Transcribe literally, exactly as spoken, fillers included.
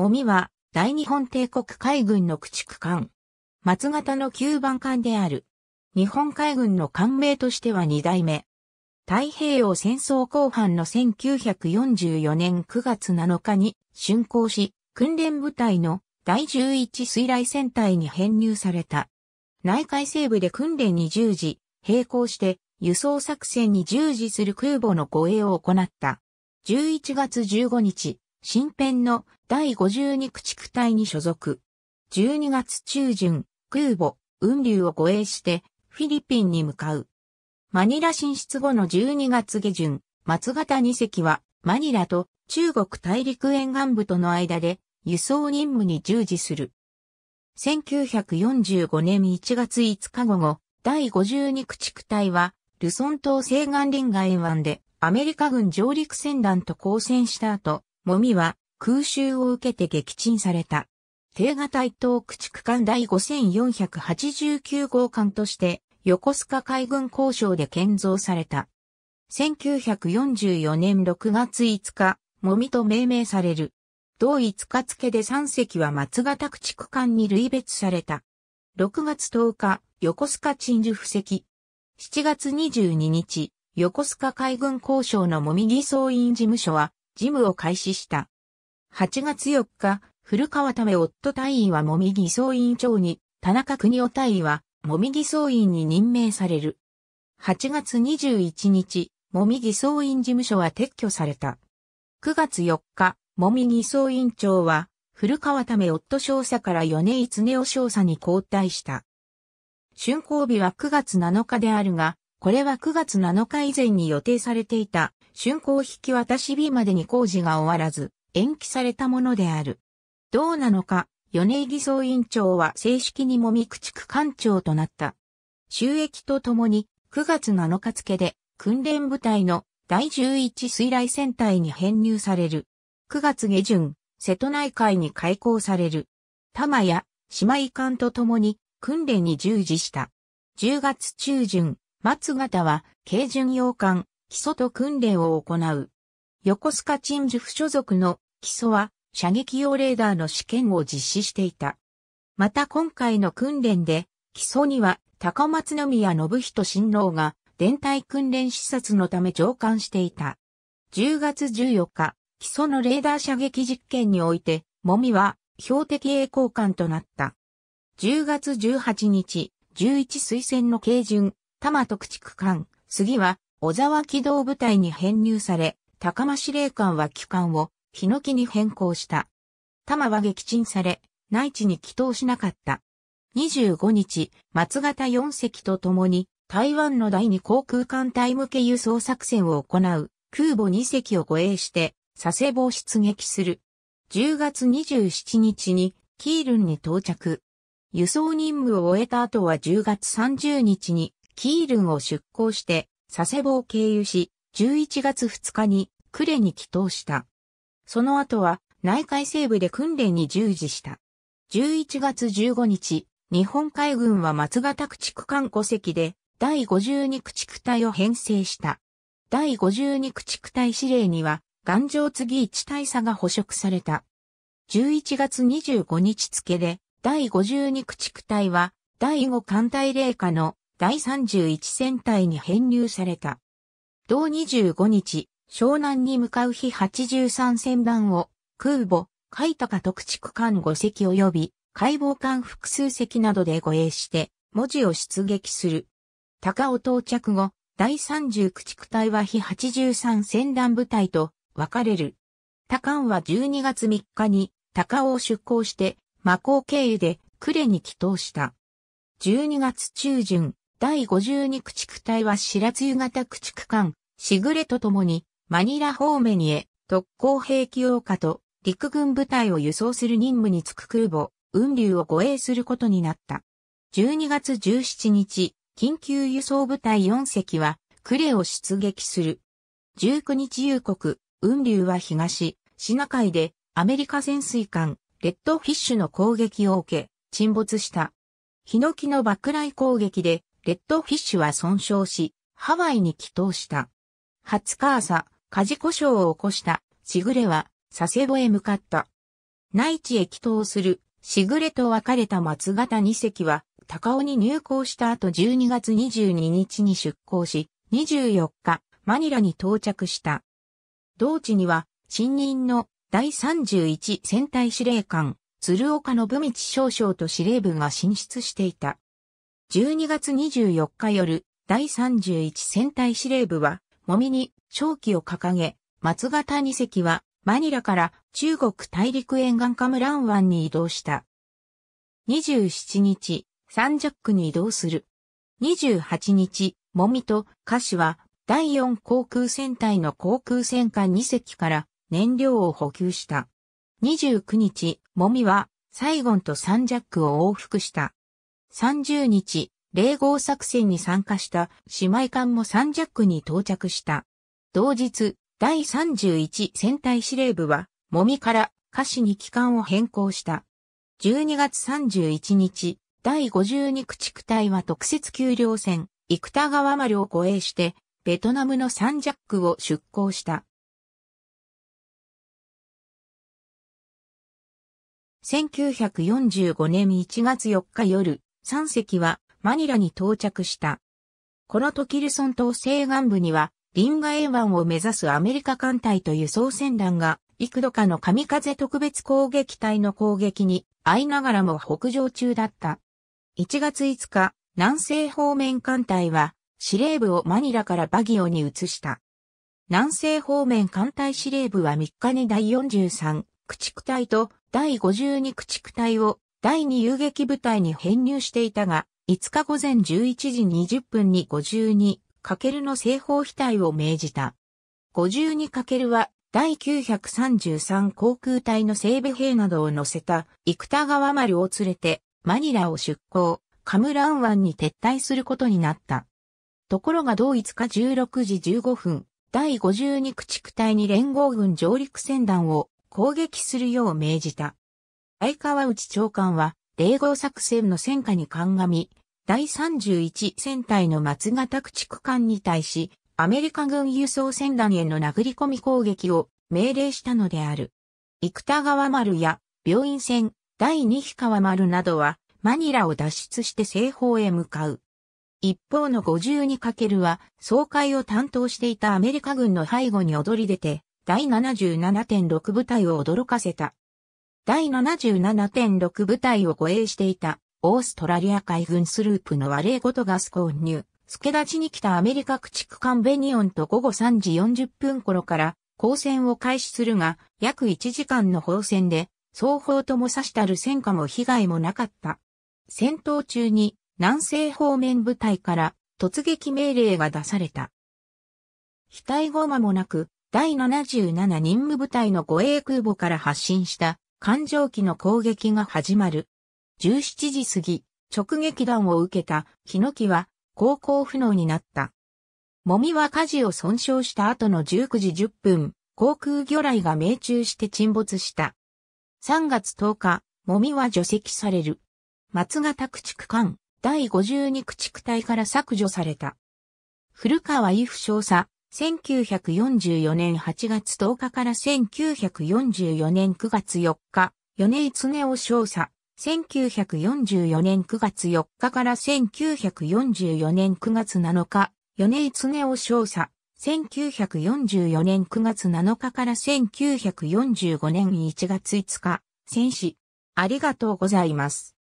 もみは大日本帝国海軍の駆逐艦。松型のきゅうばん艦である。日本海軍の艦名としてはにだいめ。太平洋戦争後半のせんきゅうひゃくよんじゅうよねんくがつなのかに竣工し、訓練部隊のだいじゅういち水雷戦隊に編入された。内海西部で訓練に従事、並行して輸送作戦に従事する空母の護衛を行った。じゅういちがつじゅうごにち、新編のだいごじゅうに駆逐隊に所属。じゅうにがつちゅうじゅん、空母、雲龍を護衛してフィリピンに向かう。マニラ進出後のじゅうにがつげじゅん、松型にせきはマニラと中国大陸沿岸部との間で輸送任務に従事する。せんきゅうひゃくよんじゅうごねんいちがついつか午後、だいごじゅうに駆逐隊は、ルソン島西岸リンガ沿岸でアメリカ軍上陸船団と交戦した後、もみは空襲を受けて撃沈された。帝賀大東駆逐艦だいごせんよんひゃくはちじゅうきゅうごうかんとして、横須賀海軍工廠で建造された。せんきゅうひゃくよんじゅうよねんろくがついつか、もみと命名される。同いつか付でさんせきは松型駆逐艦に類別された。ろくがつとおか、横須賀鎮守布石。しちがつにじゅうににち、横須賀海軍工廠のもみ儀装員事務所は、事務を開始した。はちがつよっか、古川為夫大尉はもみ儀装員長に、田中邦夫大尉は、もみ儀装員に任命される。はちがつにじゅういちにち、もみ儀装員事務所は撤去された。くがつよっか、もみ儀装員長は、古川為夫少佐から米井恒夫少佐に交代した。竣工日はくがつなのかであるが、これはくがつなのか以前に予定されていた竣工引き渡し日までに工事が終わらず、延期されたものである。同なのか、米井儀装員長は正式にもみ駆逐艦長となった。就役とともに、くがつなのか付で、訓練部隊のだいじゅういち水雷戦隊に編入される。くがつげじゅん、瀬戸内海に開港される。玉や姉妹艦と共に訓練に従事した。じゅうがつちゅうじゅん、松型は軽巡洋艦、木曽と訓練を行う。横須賀鎮守府所属の木曽は射撃用レーダーの試験を実施していた。また今回の訓練で、木曽には高松宮信人親王が連隊訓練視察のため乗艦していた。じゅうがつじゅうよっか、木曽のレーダー射撃実験において、もみは標的栄光艦となった。じゅうがつじゅうはちにち、じゅういちすいせんの軽巡、玉と駆逐艦、杉は小沢機動部隊に編入され、高間司令官は旗艦をヒノキに変更した。玉は撃沈され、内地に帰投しなかった。にじゅうごにち、松型よんせきと共に、台湾のだいに航空艦隊向け輸送作戦を行う、空母にせきを護衛して、佐世保を出撃する。じゅうがつにじゅうしちにちにキールンに到着。輸送任務を終えた後はじゅうがつさんじゅうにちにキールンを出港して佐世保を経由し、じゅういちがつふつかに呉に帰投した。その後は内海西部で訓練に従事した。じゅういちがつじゅうごにち、日本海軍は松型駆逐艦ごせきでだいごじゅうに駆逐隊を編成した。だいごじゅうに駆逐隊司令には、願城次一大佐が捕食された。じゅういちがつにじゅうごにち付で、だいごじゅうに駆逐隊は、だいご艦隊隷下のだいさんじゅういち戦隊に編入された。同にじゅうごにち、湘南に向かう日はちじゅうさんせんばんを、空母、海鷹と駆逐艦ごせき及び、海防艦複数隻などで護衛して、門司を出撃する。高尾到着後、だいさんじゅう駆逐隊は日はちじゅうさんせんばん部隊と、分かれる。他艦はじゅうにがつみっかに高尾を出港して、マコー経由で呉に帰投した。じゅうにがつちゅうじゅん、だいごじゅうに駆逐隊は白露型駆逐艦、しぐれと共にマニラ方面へ特攻兵器用火と陸軍部隊を輸送する任務に就く空母、雲龍を護衛することになった。じゅうにがつじゅうしちにち、緊急輸送部隊よんせきは呉を出撃する。じゅうくにち夕刻、雲龍は東、シナ海でアメリカ潜水艦、レッドフィッシュの攻撃を受け、沈没した。ヒノキの爆雷攻撃で、レッドフィッシュは損傷し、ハワイに帰投した。はつか朝、火事故障を起こした、しぐれは、佐世保へ向かった。内地へ帰投する、時雨と別れた松方に隻は、高尾に入港した後じゅうにがつにじゅうににちに出港し、にじゅうよっか、マニラに到着した。同地には、新任のだいさんじゅういち戦隊司令官、鶴岡信道少将と司令部が進出していた。じゅうにがつにじゅうよっか夜、だいさんじゅういち戦隊司令部は、もみに勝旗を掲げ、松方に隻は、マニラから中国大陸沿岸カムラン湾に移動した。にじゅうしちにち、サンジャックに移動する。にじゅうはちにち、もみとかしは、だいよん航空戦隊の航空戦艦に隻から燃料を補給した。にじゅうくにち、もみは、サイゴンとサンジャックを往復した。さんじゅうにち、零号作戦に参加した姉妹艦もサンジャックに到着した。同日、だいさんじゅういち戦隊司令部は、もみからかしに旗艦を変更した。じゅうにがつさんじゅういちにち、だいごじゅうに駆逐隊は特設給糧船、生田川丸を護衛して、ベトナムのサンジャックを出港した。せんきゅうひゃくよんじゅうごねんいちがつよっか夜、さん隻はマニラに到着した。この時ルソン島西岸部には、リンガエ湾を目指すアメリカ艦隊と輸送船団が、幾度かの神風特別攻撃隊の攻撃に遭いながらも北上中だった。いちがついつか、南西方面艦隊は、司令部をマニラからバギオに移した。南西方面艦隊司令部はみっかにだいよんじゅうさん駆逐隊とだいごじゅうに駆逐隊をだいに遊撃部隊に編入していたが、いつか午前じゅういちじにじゅっぷんにごじゅうにかけるの正方比隊を命じた。ごじゅうにかけるはだいきゅうひゃくさんじゅうさん航空隊の整備兵などを乗せた生田川丸を連れてマニラを出港、カムラン湾に撤退することになった。ところが同いつかじゅうろくじじゅうごふん、だいごじゅうに駆逐隊に連合軍上陸船団を攻撃するよう命じた。相川内長官は、零号作戦の戦果に鑑み、だいさんじゅういち戦隊の松方駆逐艦に対し、アメリカ軍輸送船団への殴り込み攻撃を命令したのである。生田川丸や病院船、だいに氷川丸などは、マニラを脱出して西方へ向かう。一方の ごじゅうにかける は、掃海を担当していたアメリカ軍の背後に躍り出て、だいななじゅうななてんろく 部隊を驚かせた。だいななじゅうななてんろく 部隊を護衛していた、オーストラリア海軍スループのワレーゴトガス購入、助立ちに来たアメリカ駆逐艦ベニオンと午後さんじよんじゅっぷん頃から、交戦を開始するが、約いちじかんの砲戦で、双方とも差したる戦果も被害もなかった。戦闘中に、南西方面部隊から突撃命令が出された。飛隊後間もなく、だいななじゅうなな任務部隊の護衛空母から発進した艦上機の攻撃が始まる。じゅうしちじ過ぎ、直撃弾を受けた日野機は航行不能になった。もみは舵を損傷した後のじゅうくじじゅっぷん、航空魚雷が命中して沈没した。さんがつとおか、もみは除籍される。松方駆逐艦。だいごじゅうに駆逐隊から削除された。古川伊夫少佐、せんきゅうひゃくよんじゅうよねんはちがつとおかからせんきゅうひゃくよんじゅうよねんくがつよっか、米井恒雄少佐、せんきゅうひゃくよんじゅうよねんくがつよっかからせんきゅうひゃくよんじゅうよねんくがつなのか、米井恒雄少佐、せんきゅうひゃくよんじゅうよねんくがつなのかからせんきゅうひゃくよんじゅうごねんいちがついつか、戦死。ありがとうございます。